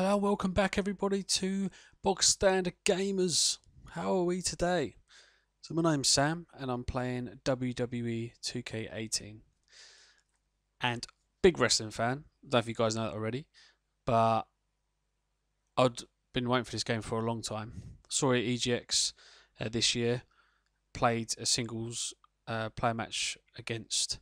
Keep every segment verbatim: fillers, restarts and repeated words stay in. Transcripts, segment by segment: Hello, welcome back everybody to Bog Standard Gamers. How are we today? So my name's Sam and I'm playing W W E two K eighteen. And big wrestling fan, don't know if you guys know that already, but I'd been waiting for this game for a long time. Saw it at E G X uh, this year, played a singles uh, player match against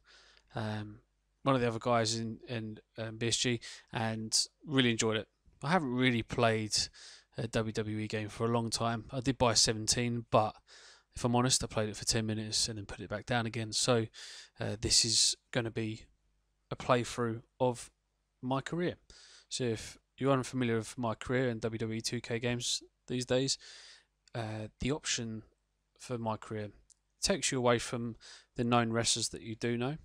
um, one of the other guys in, in um, B S G and really enjoyed it. I haven't really played a W W E game for a long time. I did buy seventeen, but if I'm honest, I played it for ten minutes and then put it back down again. So uh, this is going to be a playthrough of my career. So if you're unfamiliar with my career in W W E two K games these days, uh, the option for my career takes you away from the known wrestlers that you do know.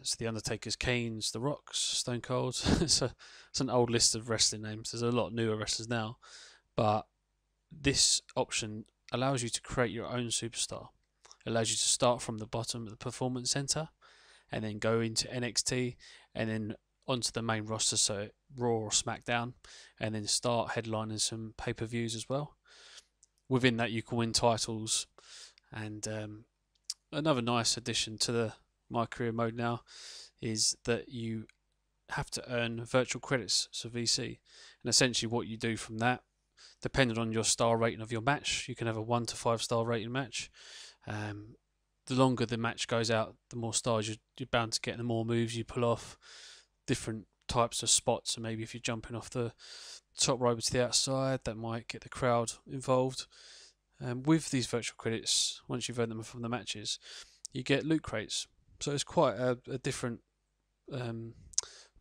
So the Undertaker's, Kane's, The Rock's, Stone Cold's. it's, a, it's an old list of wrestling names. There's a lot newer wrestlers now, but this option allows you to create your own superstar. It allows you to start from the bottom of the Performance Centre and then go into N X T and then onto the main roster, so Raw or SmackDown, and then start headlining some pay-per-views as well. Within that, you can win titles, and um, another nice addition to the my career mode now is that you have to earn virtual credits, so V C, and essentially what you do from that, depending on your star rating of your match, you can have a one to five star rating match. Um, the longer the match goes out, the more stars you're, you're bound to get, and the more moves you pull off, different types of spots. So maybe if you're jumping off the top rope to the outside, that might get the crowd involved. Um, with these virtual credits, once you've earned them from the matches, you get loot crates. So it's quite a, a different um,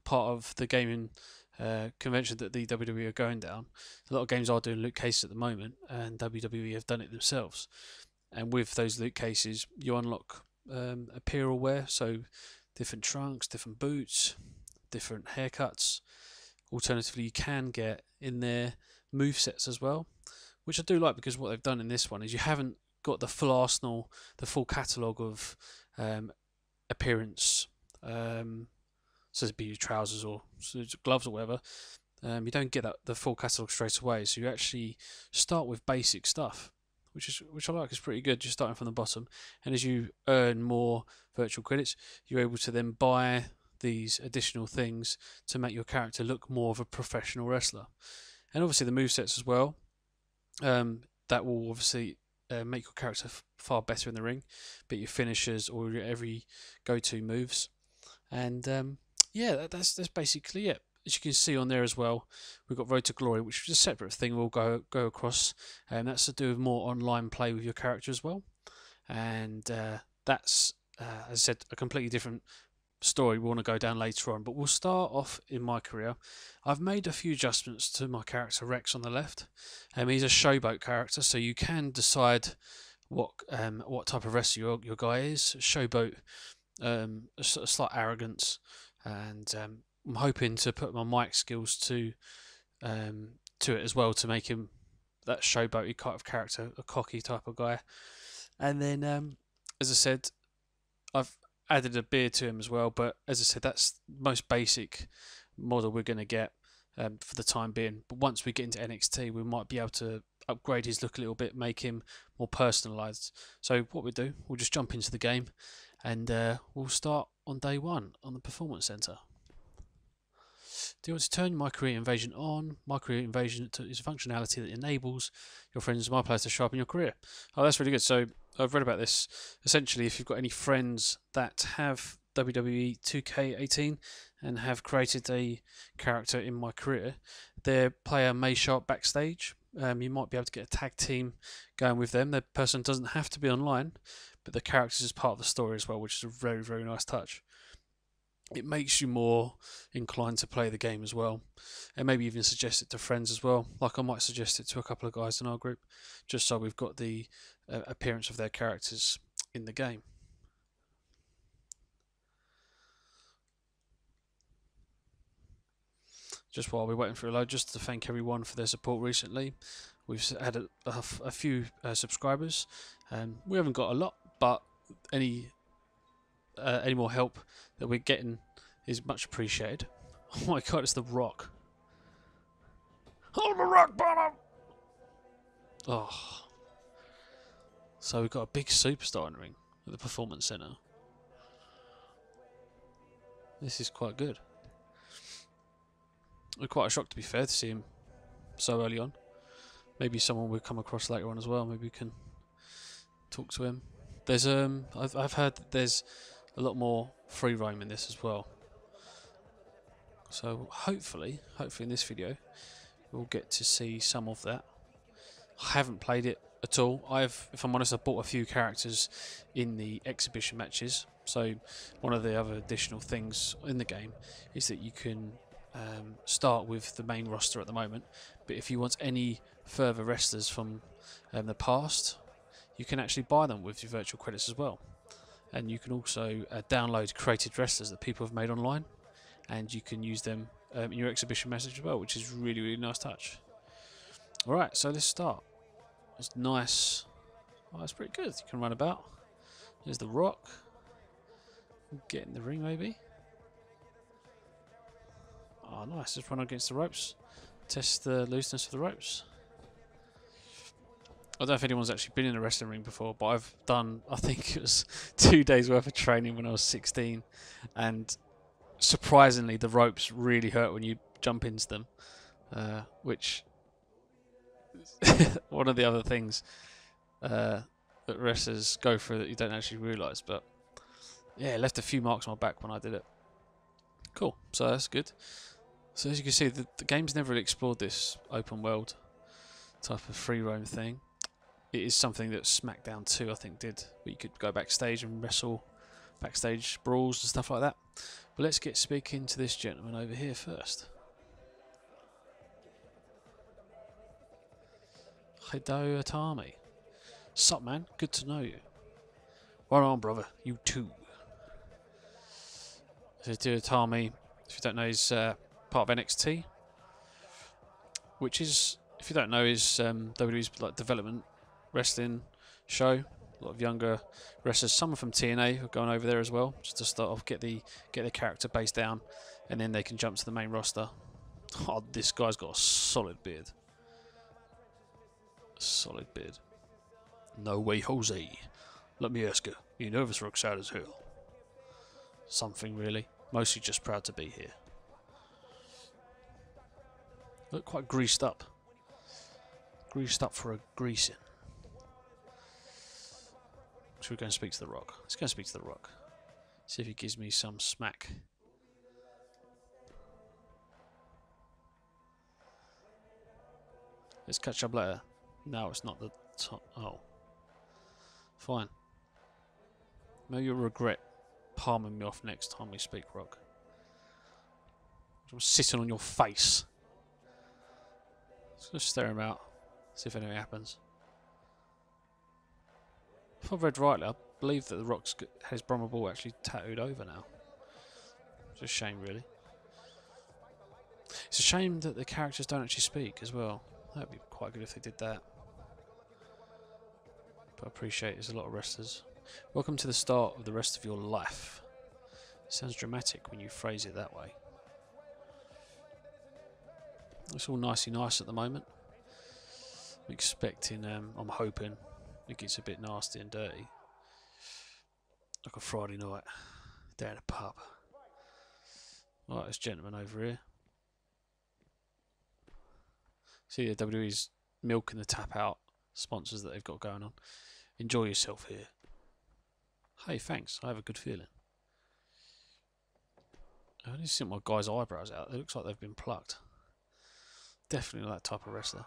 part of the gaming uh, convention that the W W E are going down. A lot of games are doing loot cases at the moment, and W W E have done it themselves. And with those loot cases, you unlock um, apparel wear, so different trunks, different boots, different haircuts. Alternatively, you can get in their movesets as well, which I do like, because what they've done in this one is you haven't got the full arsenal, the full catalogue of um, appearance, um, so it'd be your trousers or gloves or whatever. Um, you don't get that, the full catalogue straight away, so you actually start with basic stuff, which is which I like. Is pretty good, just starting from the bottom. And as you earn more virtual credits, you're able to then buy these additional things to make your character look more of a professional wrestler. And obviously the movesets as well. Um, that will obviously Uh, make your character f far better in the ring, but your finishers or your every go-to moves. And um, yeah, that, that's that's basically it. As you can see on there as well, we've got Road to Glory, which is a separate thing we'll go go across, and that's to do with more online play with your character as well. And uh, that's, uh, as I said, a completely different story we want to go down later on. But we'll start off in my career. I've made a few adjustments to my character Rex on the left. Um, he's a showboat character, so you can decide what um, what type of wrestler your, your guy is. Showboat, um, a, a slight arrogance, and um, I'm hoping to put my mic skills to um, to it as well, to make him that showboaty kind of character, a cocky type of guy. And then, um, as I said, I've added a beard to him as well, but as I said, that's the most basic model we're going to get um, for the time being. But once we get into N X T, we might be able to upgrade his look a little bit, make him more personalised. So what we do, we'll just jump into the game, and uh, we'll start on day one on the Performance Centre. Do you want to turn My Career Invasion on? My Career Invasion is a functionality that enables your friends and my players to sharpen your career. Oh, that's really good. So I've read about this. Essentially, if you've got any friends that have W W E two K eighteen and have created a character in My Career, their player may show up backstage. Um, you might be able to get a tag team going with them. The person doesn't have to be online, but the character is part of the story as well, which is a very, very nice touch. It makes you more inclined to play the game as well, and maybe even suggest it to friends as well. Like I might suggest it to a couple of guys in our group, just so we've got the uh, appearance of their characters in the game. Just while we're waiting for a load, just to thank everyone for their support recently. We've had a, a, a few uh, subscribers. Um, we haven't got a lot, but any... Uh, any more help that we're getting is much appreciated. Oh my god, it's The Rock. I'm a rock bottom. Oh. So we've got a big superstar in the ring at the Performance Centre. This is quite good. We're quite shocked, to be fair, to see him so early on. Maybe someone we'll come across later on as well. Maybe we can talk to him. There's um, I've I've heard that there's a lot more free roam in this as well. So hopefully, hopefully in this video, we'll get to see some of that. I haven't played it at all. I've, if I'm honest, I've bought a few characters in the exhibition matches. So one of the other additional things in the game is that you can um, start with the main roster at the moment. But if you want any further wrestlers from um, the past, you can actually buy them with your virtual credits as well. And you can also uh, download created wrestlers that people have made online, and you can use them um, in your exhibition message as well, which is really, really nice touch. All right, so let's start. It's nice. Oh, that's pretty good. You can run about. There's The Rock. Get in the ring, maybe. Oh, nice. Just run against the ropes. Test the looseness of the ropes. I don't know if anyone's actually been in a wrestling ring before, but I've done, I think it was two days worth of training when I was sixteen, and surprisingly the ropes really hurt when you jump into them, uh, which one of the other things uh, that wrestlers go through that you don't actually realise, but yeah, it left a few marks on my back when I did it. Cool, so that's good. So as you can see, the, the game's never really explored this open world type of free roam thing. It is something that SmackDown two, I think, did, where you could go backstage and wrestle backstage brawls and stuff like that. But let's get speaking to this gentleman over here first. Hideo Itami. Sup, man? Good to know you. Right on, brother. You too. Hideo Itami, if you don't know, is uh, part of N X T, which is, if you don't know, is um, W W E's like development wrestling show. A lot of younger wrestlers, some from T N A, who are going over there as well, just to start off, get the get the character base down, and then they can jump to the main roster. Oh, this guy's got a solid beard. Solid beard. No way, Jose. Let me ask you. You nervous, Roxanne, as hell? Something really. Mostly just proud to be here. Look quite greased up. Greased up for a greasing. Should we go and speak to The Rock? Let's go and speak to The Rock. See if he gives me some smack. Let's catch up later. No, it's not the top. Oh. Fine. Maybe you'll regret palming me off next time we speak, Rock. I'm sitting on your face. Let's just stare him out. See if anything happens. If I've read rightly, I believe that The Rock's got his Brahma Ball actually tattooed over now. It's a shame, really. It's a shame that the characters don't actually speak as well. That would be quite good if they did that. But I appreciate there's a lot of wrestlers. Welcome to the start of the rest of your life. It sounds dramatic when you phrase it that way. It's all nicey nice at the moment. I'm expecting, um, I'm hoping it gets a bit nasty and dirty. Like a Friday night down a pub. Right, this gentleman over here. See, the W W E's milking the tap out sponsors that they've got going on. Enjoy yourself here. Hey, thanks. I have a good feeling. I need to see my guy's eyebrows out. It looks like they've been plucked. Definitely not that type of wrestler.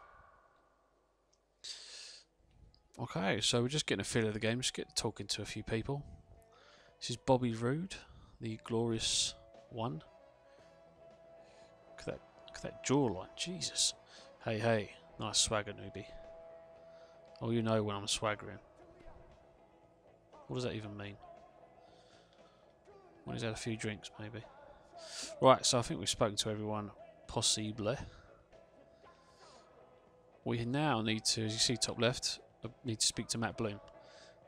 Okay, so we're just getting a feel of the game, just get talking to a few people. This is Bobby Roode, the glorious one. Look at that, look at that jawline, Jesus. Hey, hey, nice swagger, newbie. Oh, you know when I'm swaggering. What does that even mean? When he's had a few drinks, maybe. Right, so I think we've spoken to everyone, possibly. We now need to, as you see top left, need to speak to Matt Bloom,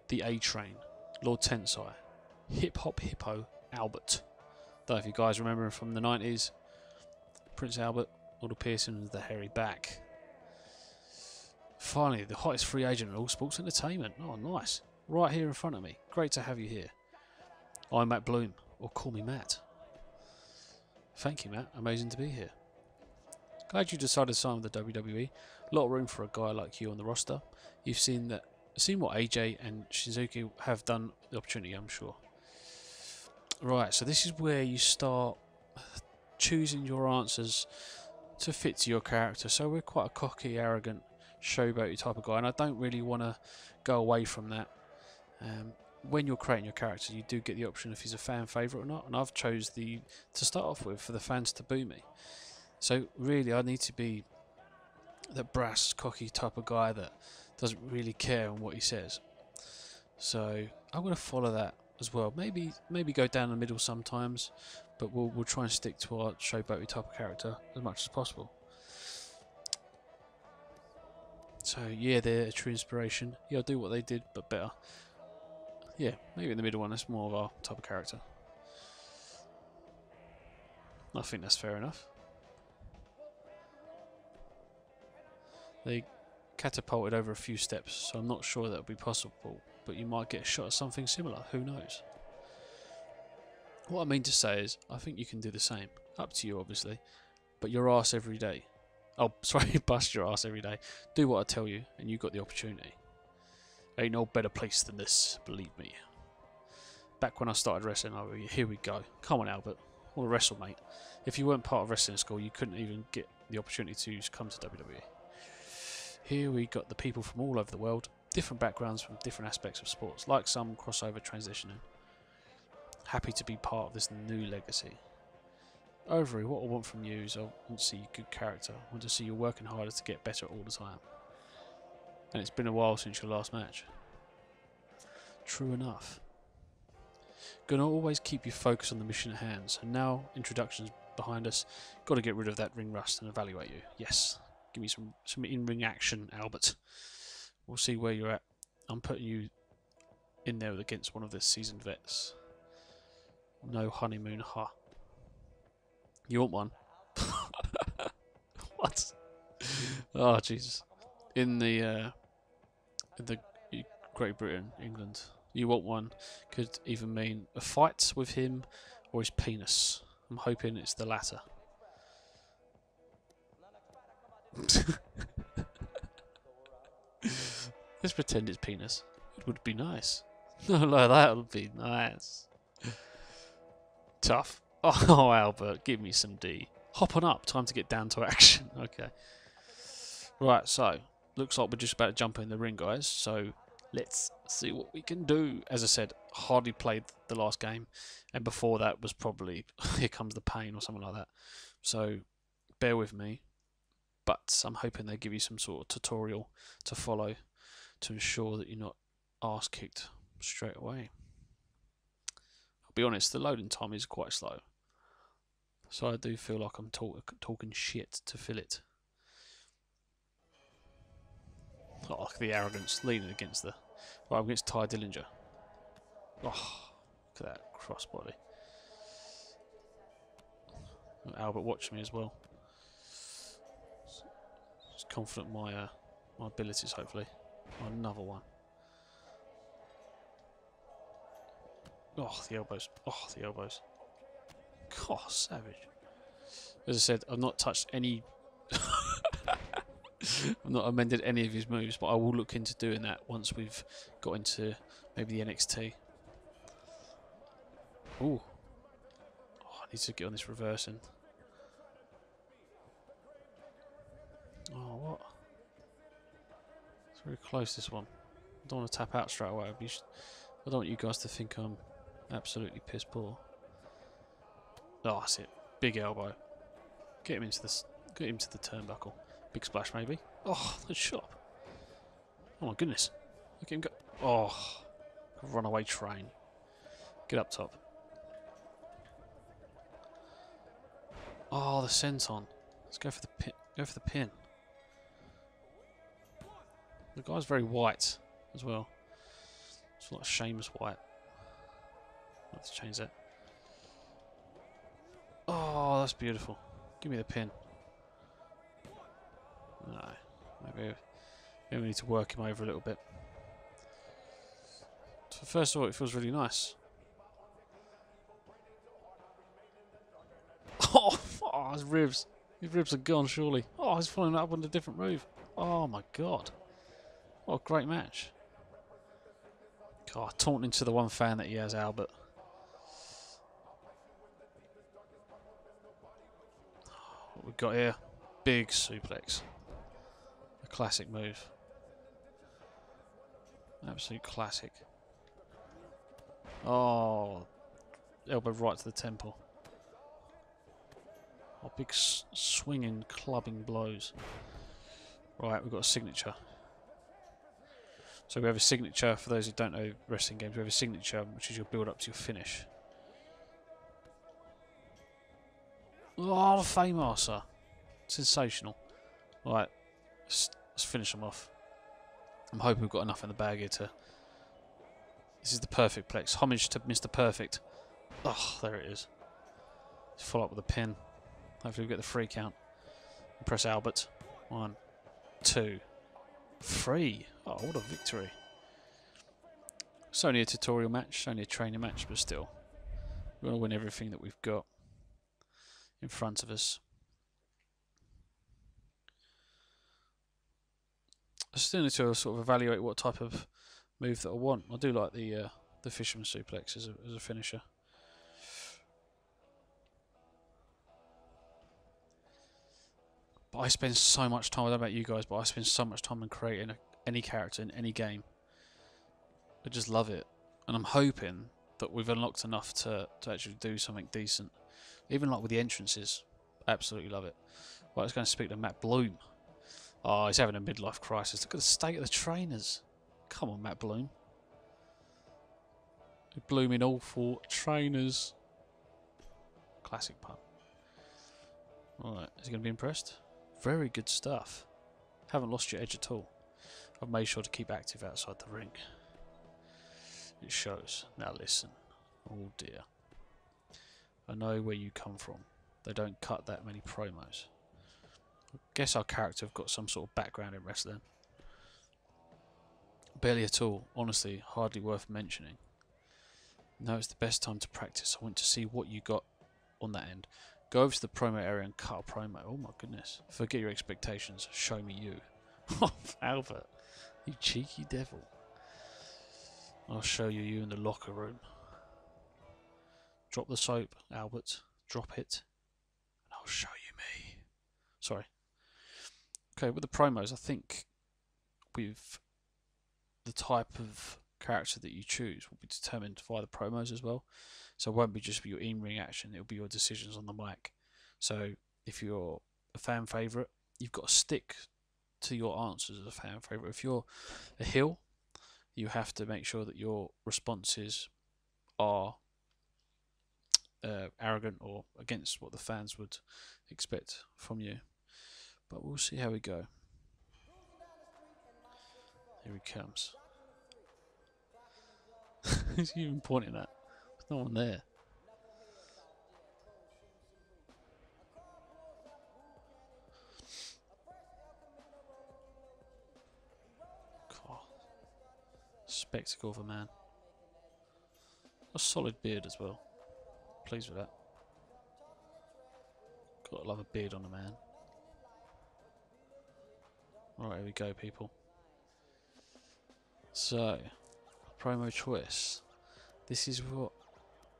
the A-Train, Lord Tensai, Hip Hop Hippo Albert. Though if you guys remember him from the nineties, Prince Albert, Order Pearson with the hairy back. Finally, the hottest free agent in all sports entertainment. Oh, nice. Right here in front of me. Great to have you here. I'm Matt Bloom, or call me Matt. Thank you, Matt. Amazing to be here. Glad you decided to sign with the W W E. A lot of room for a guy like you on the roster. You've seen that, seen what A J and Suzuki have done, the opportunity, I'm sure. Right, so this is where you start choosing your answers to fit to your character. So we're quite a cocky, arrogant, showboaty type of guy, and I don't really want to go away from that. Um, when you're creating your character, you do get the option if he's a fan favourite or not, and I've chose the to start off with for the fans to boo me. So really, I need to be the brass, cocky type of guy that doesn't really care on what he says. So I'm going to follow that as well. Maybe maybe go down the middle sometimes, but we'll we'll try and stick to our showboaty type of character as much as possible. So yeah, they're a true inspiration. Yeah, I'll do what they did, but better. Yeah, maybe in the middle one, that's more of our type of character. I think that's fair enough. They catapulted over a few steps, so I'm not sure that would be possible, but you might get a shot at something similar, who knows. What I mean to say is, I think you can do the same. Up to you, obviously, but your ass every day. Oh, sorry, bust your ass every day. Do what I tell you, and you got the opportunity. Ain't no better place than this, believe me. Back when I started wrestling, I was, here we go. Come on, Albert. I want to wrestle, mate. If you weren't part of wrestling school, you couldn't even get the opportunity to come to W W E. Here we got the people from all over the world, different backgrounds from different aspects of sports, like some crossover transitioning. Happy to be part of this new legacy. Overy, what I want from you is I want to see your good character. I want to see you working harder to get better all the time. And it's been a while since your last match. True enough. Gonna always keep you focused on the mission at hand. So now introductions behind us. Got to get rid of that ring rust and evaluate you. Yes. Give me some some in-ring action, Albert. We'll see where you're at. I'm putting you in there against one of the seasoned vets. No honeymoon, ha. You want one? What? Oh, Jesus. In the uh, in the Great Britain, England, you want one could even mean a fight with him or his penis. I'm hoping it's the latter. Let's pretend it's penis. It would be nice. No, no, that would be nice. Tough. Oh, Albert, give me some D. Hop on up, time to get down to action. Okay. Right, so, looks like we're just about to jump in the ring, guys. So, let's see what we can do. As I said, hardly played the last game. And before that was probably Here Comes the Pain or something like that. So, bear with me. But I'm hoping they give you some sort of tutorial to follow to ensure that you're not arse kicked straight away. I'll be honest, the loading time is quite slow. So I do feel like I'm talk talking shit to fill it. Oh, the arrogance, leaning against the... Right, I'm against Ty Dillinger. Oh, look at that crossbody. Albert watched me as well. Just confident in my, uh, my abilities, hopefully. Another one. Oh, the elbows. Oh, the elbows. God, savage. As I said, I've not touched any... I've not amended any of his moves, but I will look into doing that once we've got into maybe the N X T. Ooh. Oh, I need to get on this reversing. Oh, what? It's very close, this one. I don't want to tap out straight away. I don't want you guys to think I'm absolutely piss poor. Oh, that's it. Big elbow. Get him into the, get him to the turnbuckle. Big splash, maybe. Oh, the shot. Oh, my goodness. Look at him go. Oh, runaway train. Get up top. Oh, the senton. Let's go for the pin. Go for the pin. The guy's very white as well. It's a lot of Seamus White. Let's change that. Oh, that's beautiful. Give me the pin. that move. Maybe we need to work him over a little bit. So first of all, it feels really nice. Oh, oh, his ribs. His ribs are gone, surely. Oh, he's following up on a different move. Oh, my God. What a great match. God, taunting to the one fan that he has, Albert. What we've got here? Big suplex. A classic move. Absolute classic. Oh, elbow right to the temple. Oh, big s swinging, clubbing blows. Right, we've got a signature. So we have a signature, for those who don't know wrestling games, we have a signature, which is your build-up to your finish. Oh, the Fame Arser. Sensational. Right, let's, let's finish them off. I'm hoping we've got enough in the bag here to... This is the perfect plex. Homage to Mister Perfect. Oh, there it is. Let's follow up with a pin. Hopefully we get the free count. Press Albert. One, two, three. Oh, what a victory. It's only a tutorial match, it's only a training match, but still. We want to win everything that we've got in front of us. I still need to sort of evaluate what type of move that I want. I do like the uh, the fisherman suplex as a, as a finisher. But I spend so much time, I don't know about you guys, but I spend so much time on creating a, any character in any game. I just love it. And I'm hoping that we've unlocked enough to, to actually do something decent. Even like with the entrances. Absolutely love it. Right, let's go and speak to Matt Bloom. Oh, he's having a midlife crisis. Look at the state of the trainers. Come on, Matt Bloom. Blooming all four trainers. Classic pun. Alright, is he going to be impressed? Very good stuff. Haven't lost your edge at all. I've made sure to keep active outside the ring. It shows. Now listen. Oh dear. I know where you come from. They don't cut that many promos. I guess our character have got some sort of background in wrestling. Barely at all. Honestly, hardly worth mentioning. Now it's the best time to practice. I want to see what you got on that end. Go over to the promo area and cut a promo. Oh my goodness. Forget your expectations. Show me you. Albert, you cheeky devil. I'll show you you in the locker room. Drop the soap, Albert. Drop it. And I'll show you me. Sorry. Okay, with the promos, I think with the type of character that you choose will be determined via the promos as well. So it won't be just your in-ring action. It'll be your decisions on the mic. So if you're a fan favourite, you've got to stick to your answers as a fan favourite. If you're a heel, you have to make sure that your responses are uh, arrogant or against what the fans would expect from you. But we'll see how we go. Here he comes. Who's he even pointing at? There's no one there. Spectacle of a man. A solid beard as well. Pleased with that. Gotta love a beard on a man. Alright, here we go, people. So, promo choice. This is what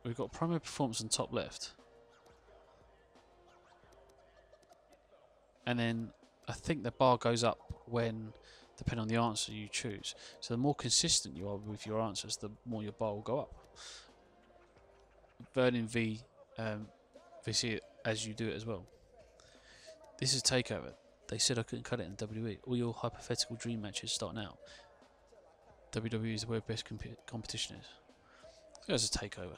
we've got. Promo performance on top left. And then I think the bar goes up when. Depending on the answer you choose. So the more consistent you are with your answers, the more your bar will go up. Burning V, um, V C as you do it as well. This is Takeover. They said I couldn't cut it in W W E. All your hypothetical dream matches start now. W W E is where best comp competition is. There's a Takeover.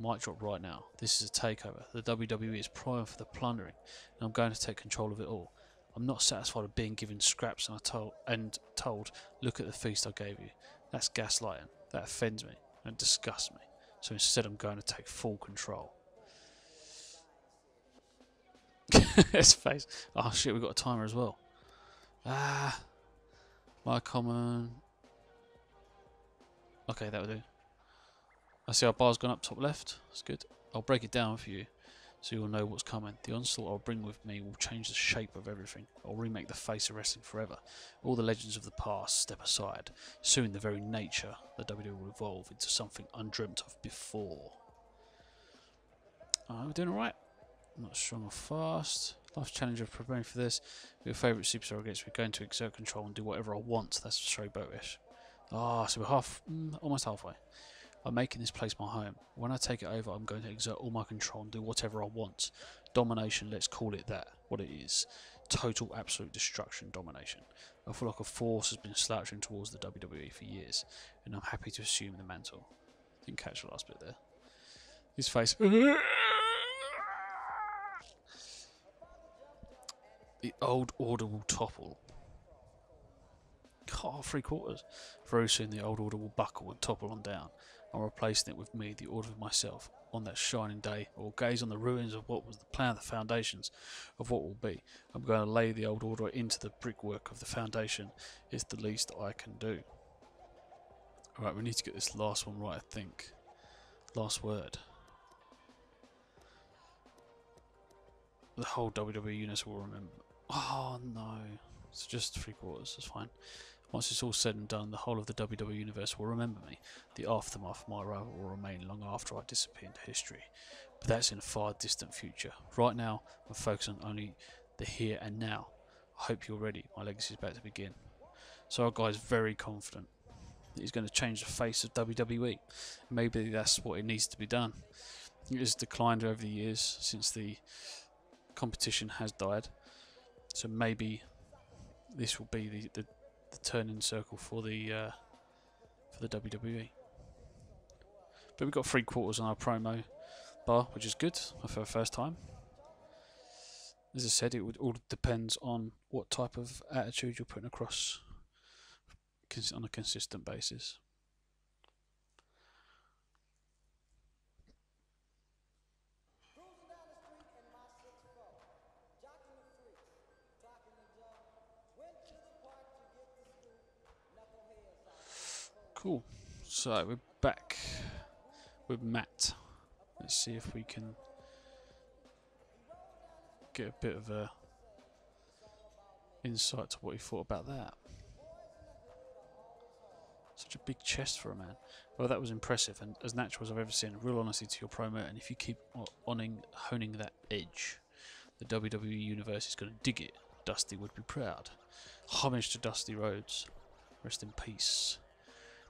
Mic drop right now. This is a Takeover. The W W E is primed for the plundering, and I'm going to take control of it all. I'm not satisfied with being given scraps and, I told, and told, look at the feast I gave you. That's gaslighting. That offends me and disgusts me. So instead I'm going to take full control. His face. Oh shit, we've got a timer as well. Ah, my common. Okay, that'll do. I see our bar's gone up top left. That's good. I'll break it down for you so you'll know what's coming. The onslaught I'll bring with me will change the shape of everything. I'll remake the face of wrestling forever. All the legends of the past step aside. Soon the very nature of the W W E will evolve into something undreamt of before. Alright, we're doing alright. Not strong or fast. Life challenge of preparing for this. Your favourite superstar against, we're going to exert control and do whatever I want. That's showboatish. Ah, so we're half, mm, almost halfway. I'm making this place my home. When I take it over, I'm going to exert all my control and do whatever I want. Domination, let's call it that, what it is. Total, absolute destruction, domination. I feel like a force has been slouching towards the W W E for years, and I'm happy to assume the mantle. Didn't catch the last bit there. His face. The old order will topple. Oh, three quarters. Very soon the old order will buckle and topple on down. I'm replacing it with me, the order of myself. On that shining day, I will gaze on the ruins of what was the plan, the foundations of what will be. I'm going to lay the old order into the brickwork of the foundation. It's the least I can do. Alright, we need to get this last one right, I think. Last word. The whole W W E universe will remember. Oh no. It's just three quarters, that's fine. Once it's all said and done, the whole of the W W E universe will remember me. The aftermath of my arrival will remain long after I disappear into history. But that's in a far distant future. Right now, I'm focused on only the here and now. I hope you're ready. My legacy is about to begin. So our guy's very confident that he's going to change the face of W W E. Maybe that's what it needs to be done. It has declined over the years since the competition has died. So maybe this will be the... the The turning circle for the uh, for the W W E, but we've got three quarters on our promo bar, which is good for the first time. As I said, it would all depends on what type of attitude you're putting across on a consistent basis. Cool. So we're back with Matt. Let's see if we can get a bit of a insight to what he thought about that. Such a big chest for a man. Well, that was impressive and as natural as I've ever seen. Real honesty to your promo, and if you keep honing, honing that edge, the W W E universe is going to dig it. Dusty would be proud. Homage to Dusty Rhodes. Rest in peace.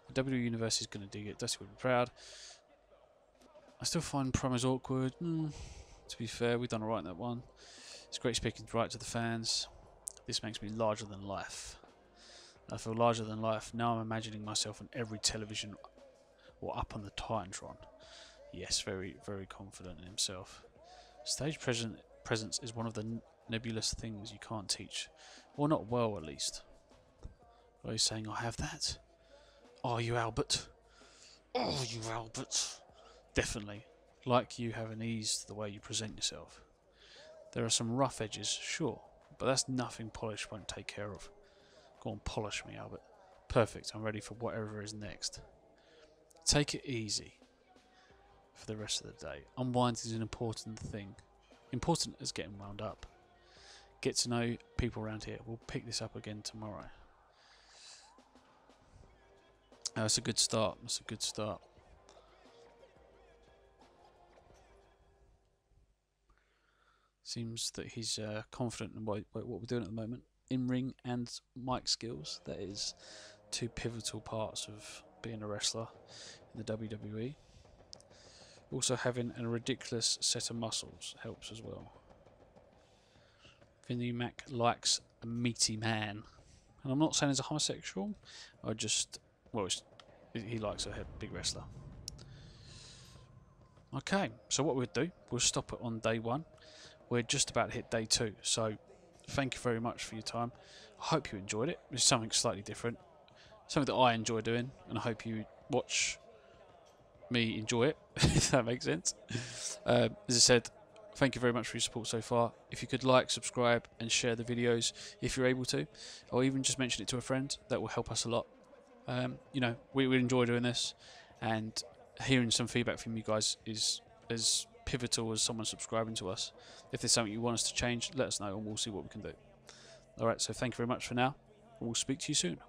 The W W E universe is going to dig it. Dusty would be proud. I still find promos awkward. Mm, to be fair, we've done alright in that one. It's great speaking right to the fans. This makes me larger than life. I feel larger than life. Now I'm imagining myself on every television or up on the Titantron. Yes, very, very confident in himself. Stage present, presence is one of the nebulous things you can't teach. Well, not well, at least. Are you saying I have that? Are you Albert? Oh, you Albert. Definitely. Like you have an ease to the way you present yourself. There are some rough edges, sure, but that's nothing polish won't take care of. Go on, polish me, Albert. Perfect, I'm ready for whatever is next. Take it easy for the rest of the day. Unwind is an important thing. Important as getting wound up. Get to know people around here. We'll pick this up again tomorrow. No, that's a good start. That's a good start. Seems that he's uh, confident in what, what we're doing at the moment. In-ring and mic skills. That is two pivotal parts of being a wrestler in the W W E. Also having a ridiculous set of muscles helps as well. Vinny Mac likes a meaty man. And I'm not saying he's a homosexual. I just... Well, it's, he likes a big wrestler. Okay, so what we'll do, we'll stop it on day one. We're just about to hit day two, so thank you very much for your time. I hope you enjoyed it. It's something slightly different, something that I enjoy doing, and I hope you watch me enjoy it, if that makes sense. Uh, as I said, Thank you very much for your support so far. If you could like, subscribe and share the videos if you're able to, or even just mention it to a friend, that will help us a lot. Um, you know, we, we enjoy doing this, and hearing some feedback from you guys is as pivotal as someone subscribing to us. If there's something you want us to change, let us know and we'll see what we can do. Alright, so thank you very much for now. We'll speak to you soon.